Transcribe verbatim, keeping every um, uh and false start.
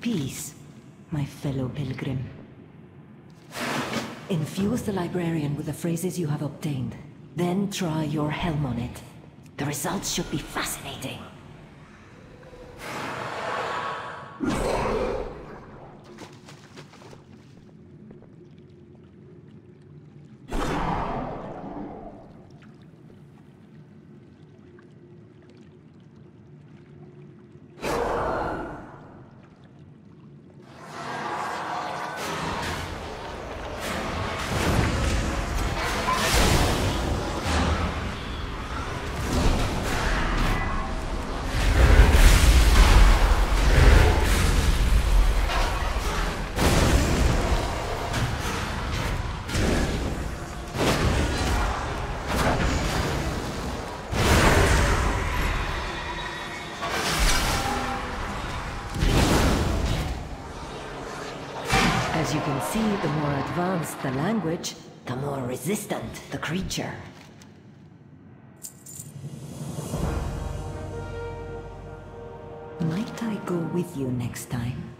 Peace, my fellow pilgrim. Infuse the librarian with the phrases you have obtained. Then try your helm on it. The results should be fascinating. As you can see, the more advanced the language, the more resistant the creature. Might I go with you next time?